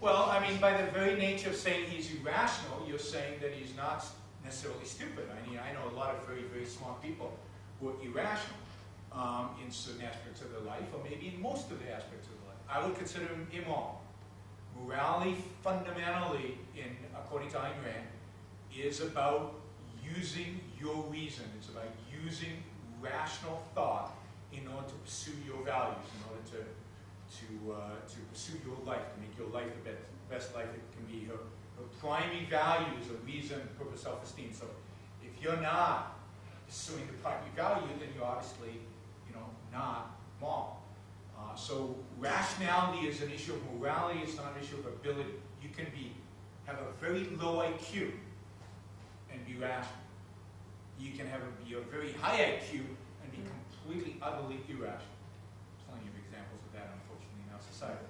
Well, I mean, by the very nature of saying he's irrational, you're saying that he's not necessarily stupid. I mean, I know a lot of very, very smart people who are irrational in certain aspects of their life, or maybe in most of the aspects of their life. I would consider him immoral. Morality, fundamentally, according to Ayn Rand, is about using your reason. It's about using rational thought in order to pursue your values, in order to pursue your life, to make your life the best life it can be. Her primary values are reason, purpose, self-esteem. So if you're not pursuing the primary value, then you're obviously, you know, not moral. So rationality is an issue of morality. It's not an issue of ability. You can have a very low IQ and be rational. You can have a very high IQ and be completely, utterly irrational. Plenty of examples of that, unfortunately, in our society.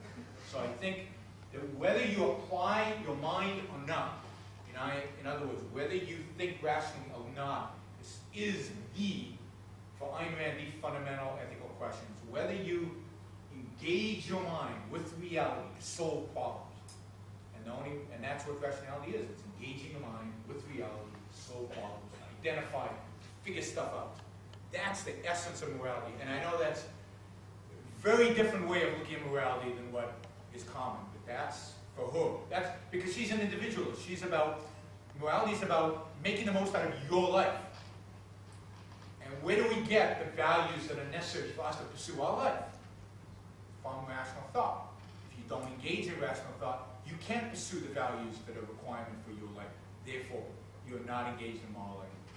So I think that whether you apply your mind or not, in other words, whether you think rationally or not, this is for Ayn Rand, the fundamental ethical question. It's whether you engage your mind with reality to solve problems. And that's what rationality is. It's engaging the mind with reality to solve problems, identify, figure stuff out. That's the essence of morality. And I know that's a very different way of looking at morality than what is common. But that's for her. That's because she's an individualist. Morality is about making the most out of your life. And where do we get the values that are necessary for us to pursue our life? From rational thought. If you don't engage in rational thought, you can't pursue the values that are a requirement for your life. Therefore, you're not engaged in moral life.